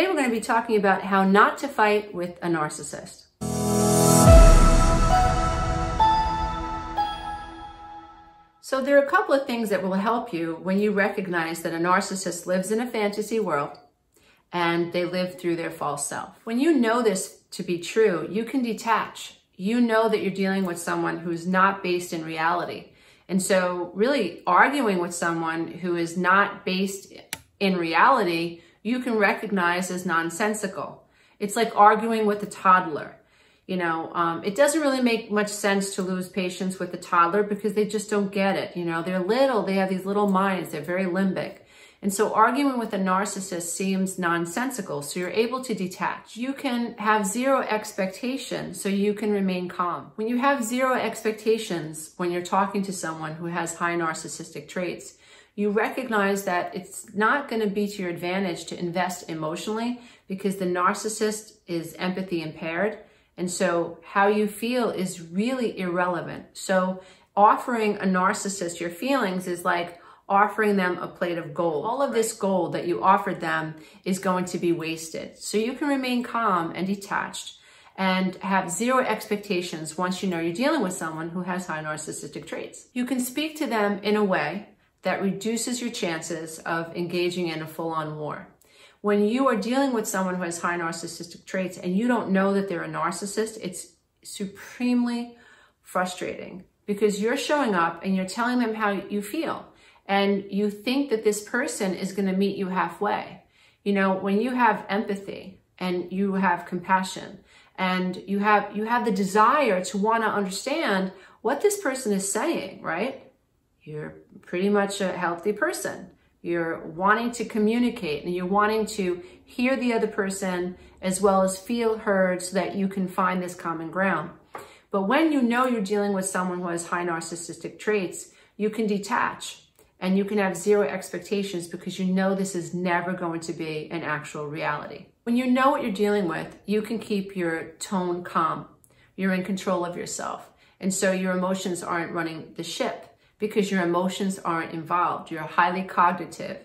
Today we're going to be talking about how not to fight with a narcissist. So there are a couple of things that will help you when you recognize that a narcissist lives in a fantasy world and they live through their false self. When you know this to be true, you can detach. You know that you're dealing with someone who's not based in reality. And so really arguing with someone who is not based in reality, you can recognize as nonsensical. It's like arguing with a toddler. You know, it doesn't really make much sense to lose patience with a toddler because they just don't get it. You know, they're little, they have these little minds, they're very limbic. And so arguing with a narcissist seems nonsensical. So you're able to detach. You can have zero expectation so you can remain calm. When you have zero expectations, when you're talking to someone who has high narcissistic traits, you recognize that it's not going to be to your advantage to invest emotionally because the narcissist is empathy impaired. And so how you feel is really irrelevant. So offering a narcissist your feelings is like offering them a plate of gold. All of this gold that you offered them is going to be wasted. So you can remain calm and detached and have zero expectations once you know you're dealing with someone who has high narcissistic traits. You can speak to them in a way that reduces your chances of engaging in a full-on war. When you are dealing with someone who has high narcissistic traits and you don't know that they're a narcissist, it's supremely frustrating because you're showing up and you're telling them how you feel. And you think that this person is going to meet you halfway. You know, when you have empathy and you have compassion and you have the desire to want to understand what this person is saying, right? You're pretty much a healthy person. You're wanting to communicate and you're wanting to hear the other person as well as feel heard so that you can find this common ground. But when you know you're dealing with someone who has high narcissistic traits, you can detach and you can have zero expectations because you know this is never going to be an actual reality. When you know what you're dealing with, you can keep your tone calm. You're in control of yourself. And so your emotions aren't running the ship, because your emotions aren't involved. You're highly cognitive,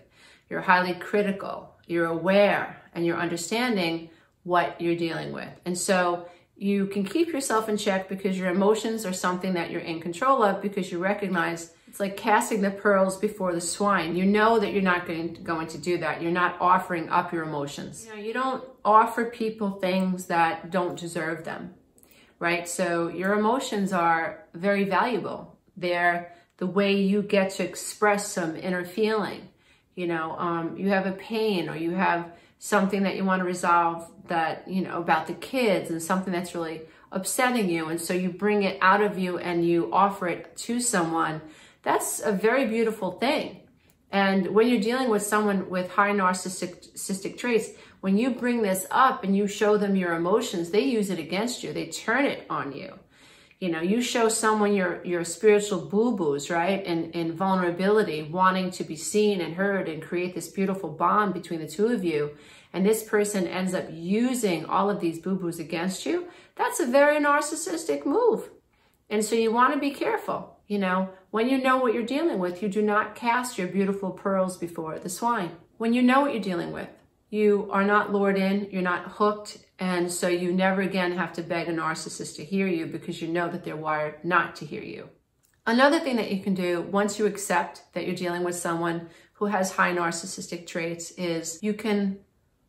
you're highly critical, you're aware, and you're understanding what you're dealing with. And so you can keep yourself in check because your emotions are something that you're in control of because you recognize it's like casting the pearls before the swine. You know that you're not going to do that. You're not offering up your emotions. You know, you don't offer people things that don't deserve them, right? So your emotions are very valuable. They're the way you get to express some inner feeling. You know, you have a pain or you have something that you want to resolve that, you know, about the kids and something that's really upsetting you. And so you bring it out of you and you offer it to someone. That's a very beautiful thing. And when you're dealing with someone with high narcissistic traits, when you bring this up and you show them your emotions, they use it against you. They turn it on you. You know, you show someone your spiritual boo-boos, right? And vulnerability, wanting to be seen and heard and create this beautiful bond between the two of you. And this person ends up using all of these boo-boos against you. That's a very narcissistic move. And so you want to be careful. You know, when you know what you're dealing with, you do not cast your beautiful pearls before the swine. When you know what you're dealing with, you are not lured in, you're not hooked, and so you never again have to beg a narcissist to hear you because you know that they're wired not to hear you. Another thing that you can do once you accept that you're dealing with someone who has high narcissistic traits is you can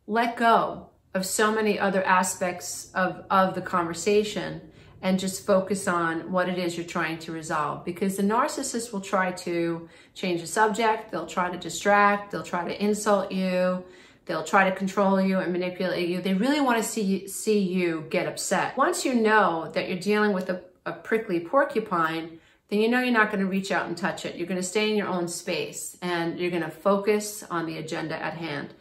let go of so many other aspects of the conversation and just focus on what it is you're trying to resolve. Because the narcissist will try to change the subject, they'll try to distract, they'll try to insult you, they'll try to control you and manipulate you. They really want to see you get upset. Once you know that you're dealing with a prickly porcupine, then you know you're not going to reach out and touch it. You're going to stay in your own space and you're going to focus on the agenda at hand.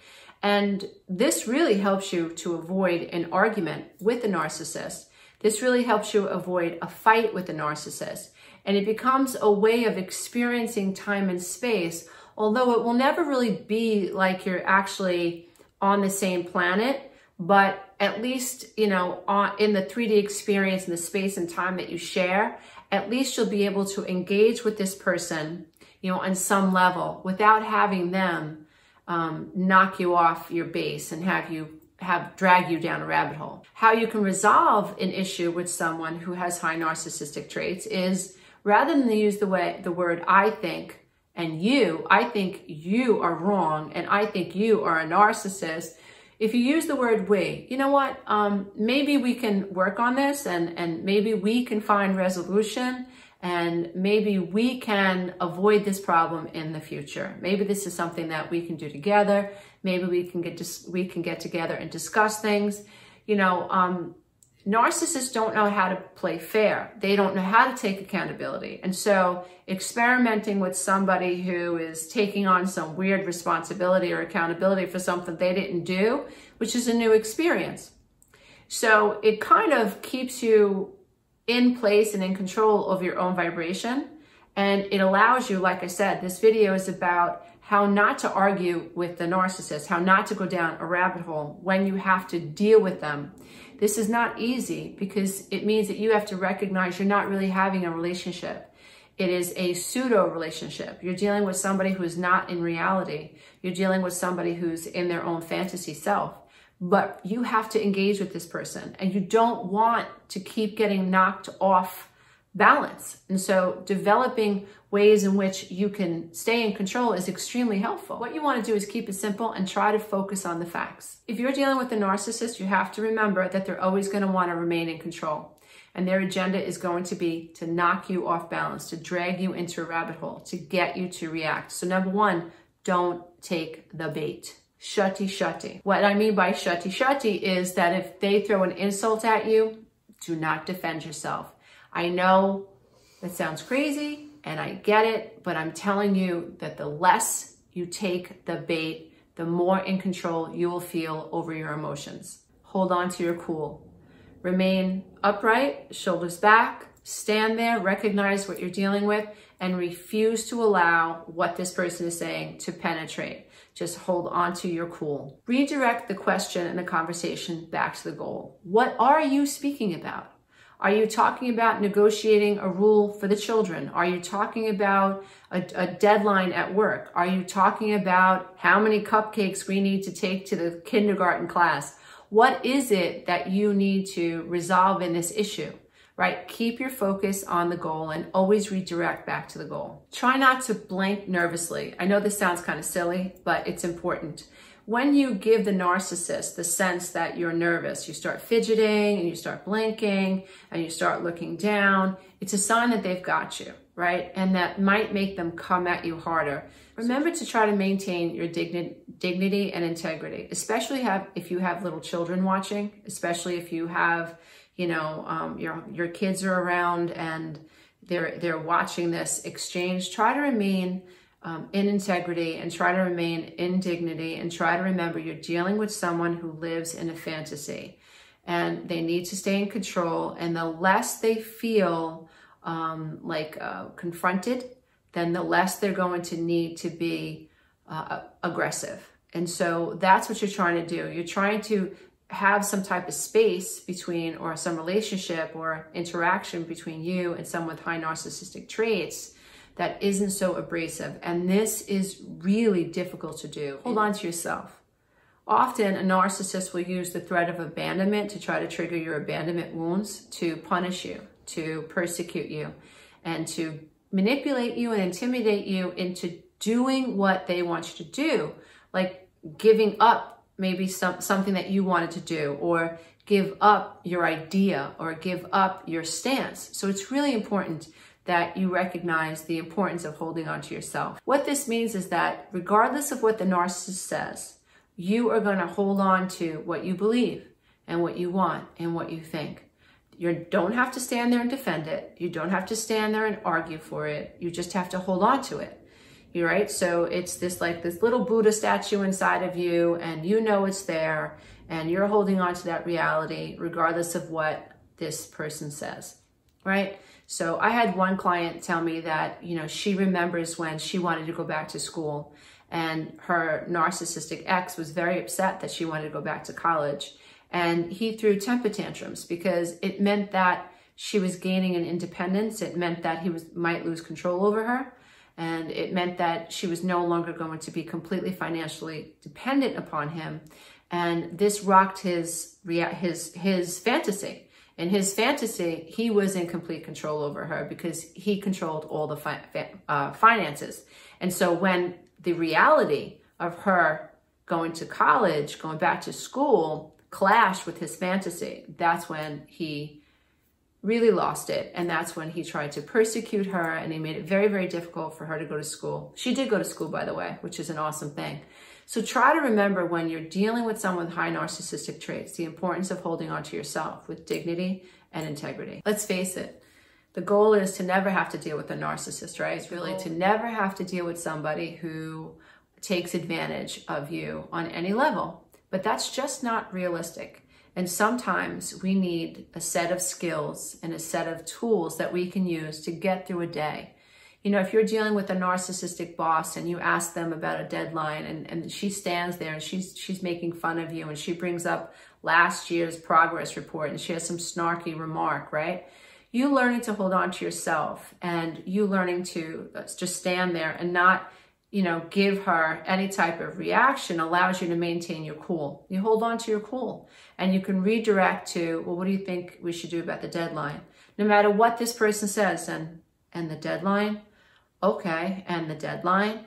And this really helps you to avoid an argument with a narcissist. This really helps you avoid a fight with a narcissist. And it becomes a way of experiencing time and space, although it will never really be like you're actually on the same planet, but at least, you know, in the 3D experience and the space and time that you share, at least you'll be able to engage with this person, you know, on some level without having them knock you off your base and drag you down a rabbit hole. How you can resolve an issue with someone who has high narcissistic traits is, rather than use the word I think and you, I think you are wrong and I think you are a narcissist, if you use the word we, you know what, maybe we can work on this, and maybe we can find resolution, and maybe we can avoid this problem in the future. Maybe this is something that we can do together. Maybe we can get together and discuss things. You know, narcissists don't know how to play fair. They don't know how to take accountability. And so experimenting with somebody who is taking on some weird responsibility or accountability for something they didn't do, which is a new experience. So it kind of keeps you in place and in control of your own vibration. And it allows you, like I said, this video is about how not to argue with the narcissist, how not to go down a rabbit hole when you have to deal with them. This is not easy because it means that you have to recognize you're not really having a relationship. It is a pseudo relationship. You're dealing with somebody who is not in reality. You're dealing with somebody who's in their own fantasy self, but you have to engage with this person, and you don't want to keep getting knocked off balance. And so developing ways in which you can stay in control is extremely helpful. What you want to do is keep it simple and try to focus on the facts. If you're dealing with a narcissist, you have to remember that they're always going to want to remain in control. And their agenda is going to be to knock you off balance, to drag you into a rabbit hole, to get you to react. So number one, don't take the bait. Shutty shutty. What I mean by shutty shutty is that if they throw an insult at you, do not defend yourself. I know that sounds crazy and I get it, but I'm telling you that the less you take the bait, the more in control you will feel over your emotions. Hold on to your cool. Remain upright, shoulders back, stand there, recognize what you're dealing with, and refuse to allow what this person is saying to penetrate. Just hold on to your cool. Redirect the question and the conversation back to the goal. What are you speaking about? Are you talking about negotiating a rule for the children? Are you talking about a deadline at work? Are you talking about how many cupcakes we need to take to the kindergarten class? What is it that you need to resolve in this issue, right? Keep your focus on the goal and always redirect back to the goal. Try not to blink nervously. I know this sounds kind of silly, but it's important. When you give the narcissist the sense that you're nervous, you start fidgeting and you start blinking and you start looking down, it's a sign that they've got you, right? And that might make them come at you harder. Remember to try to maintain your dignity and integrity, especially if you have little children watching, especially if you have, you know, your kids are around and they're watching this exchange. Try to remain in integrity and try to remain in dignity, and try to remember you're dealing with someone who lives in a fantasy and they need to stay in control. And the less they feel confronted, then the less they're going to need to be aggressive. And so that's what you're trying to do. You're trying to have some type of space between, or some relationship or interaction between you and someone with high narcissistic traits that isn't so abrasive. And this is really difficult to do. Hold on to yourself. Often a narcissist will use the threat of abandonment to try to trigger your abandonment wounds, to punish you, to persecute you, and to manipulate you and intimidate you into doing what they want you to do, like giving up maybe something that you wanted to do, or give up your idea, or give up your stance. So it's really important that you recognize the importance of holding on to yourself. What this means is that regardless of what the narcissist says, you are going to hold on to what you believe and what you want and what you think. You don't have to stand there and defend it. You don't have to stand there and argue for it. You just have to hold on to it. You're right. So it's this little Buddha statue inside of you, and you know it's there, and you're holding on to that reality regardless of what this person says, right? So I had one client tell me that, you know, she remembers when she wanted to go back to school, and her narcissistic ex was very upset that she wanted to go back to college. And he threw temper tantrums because it meant that she was gaining an independence. It meant that he might lose control over her. And it meant that she was no longer going to be completely financially dependent upon him. And this rocked his fantasy. In his fantasy, he was in complete control over her because he controlled all the finances. And so when the reality of her going to college, going back to school, clashed with his fantasy, that's when he really lost it. And that's when he tried to persecute her, and he made it very, very difficult for her to go to school. She did go to school, by the way, which is an awesome thing. So try to remember, when you're dealing with someone with high narcissistic traits, the importance of holding on to yourself with dignity and integrity. Let's face it, the goal is to never have to deal with a narcissist, right? It's really to never have to deal with somebody who takes advantage of you on any level. But that's just not realistic. And sometimes we need a set of skills and a set of tools that we can use to get through a day. You know, if you're dealing with a narcissistic boss and you ask them about a deadline, and she stands there and she's making fun of you, and she brings up last year's progress report and she has some snarky remark, right? You learning to hold on to yourself, and you learning to just stand there and not, you know, give her any type of reaction allows you to maintain your cool. You hold on to your cool, and you can redirect to, well, what do you think we should do about the deadline? No matter what this person says, and the deadline, okay, and the deadline,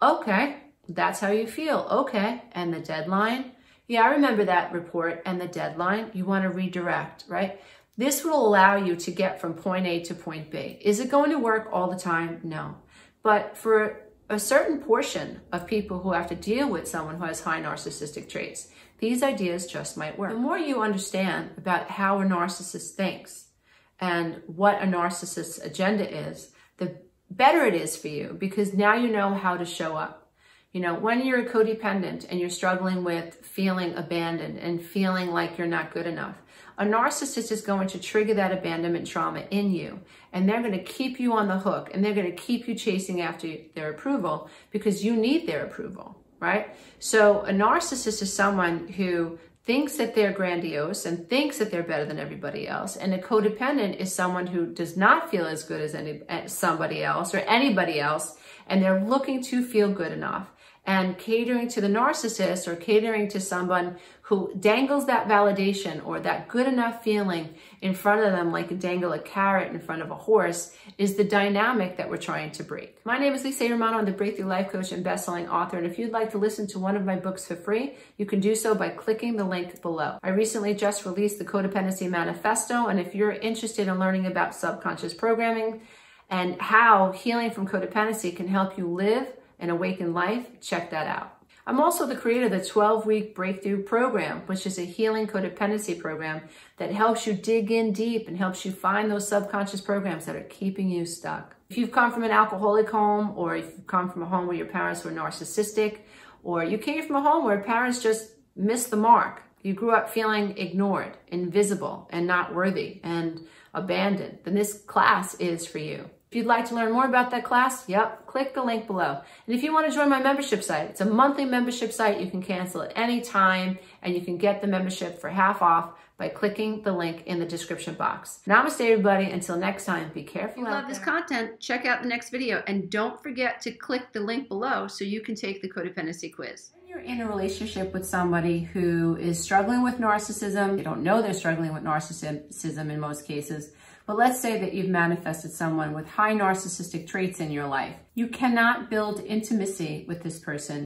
okay, that's how you feel, okay, and the deadline, yeah, I remember that report, and the deadline, you want to redirect, right? This will allow you to get from point A to point B. Is it going to work all the time? No. But for a certain portion of people who have to deal with someone who has high narcissistic traits, these ideas just might work. The more you understand about how a narcissist thinks and what a narcissist's agenda is, the better it is for you, because now you know how to show up. You know, when you're a codependent and you're struggling with feeling abandoned and feeling like you're not good enough, a narcissist is going to trigger that abandonment trauma in you, and they're going to keep you on the hook, and they're going to keep you chasing after their approval because you need their approval, right? So a narcissist is someone who thinks that they're grandiose and thinks that they're better than everybody else. And a codependent is someone who does not feel as good as somebody else or anybody else, and they're looking to feel good enough. And catering to the narcissist, or catering to someone who dangles that validation or that good enough feeling in front of them, like dangle a carrot in front of a horse, is the dynamic that we're trying to break. My name is Lisa A. Romano. I'm the Breakthrough Life Coach and best-selling author. And if you'd like to listen to one of my books for free, you can do so by clicking the link below. I recently just released the Codependency Manifesto. And if you're interested in learning about subconscious programming and how healing from codependency can help you live an awakened life, check that out. I'm also the creator of the 12-Week Breakthrough Program, which is a healing codependency program that helps you dig in deep and helps you find those subconscious programs that are keeping you stuck. If you've come from an alcoholic home, or if you've come from a home where your parents were narcissistic, or you came from a home where parents just missed the mark, you grew up feeling ignored, invisible, and not worthy, and abandoned, then this class is for you. If you'd like to learn more about that class, yep, click the link below. And if you want to join my membership site, it's a monthly membership site. You can cancel at any time, and you can get the membership for half off by clicking the link in the description box. Namaste, everybody. Until next time, be careful. If you love this content, check out the next video, and don't forget to click the link below so you can take the codependency quiz. When you're in a relationship with somebody who is struggling with narcissism, they don't know they're struggling with narcissism in most cases, but let's say that you've manifested someone with high narcissistic traits in your life. You cannot build intimacy with this person.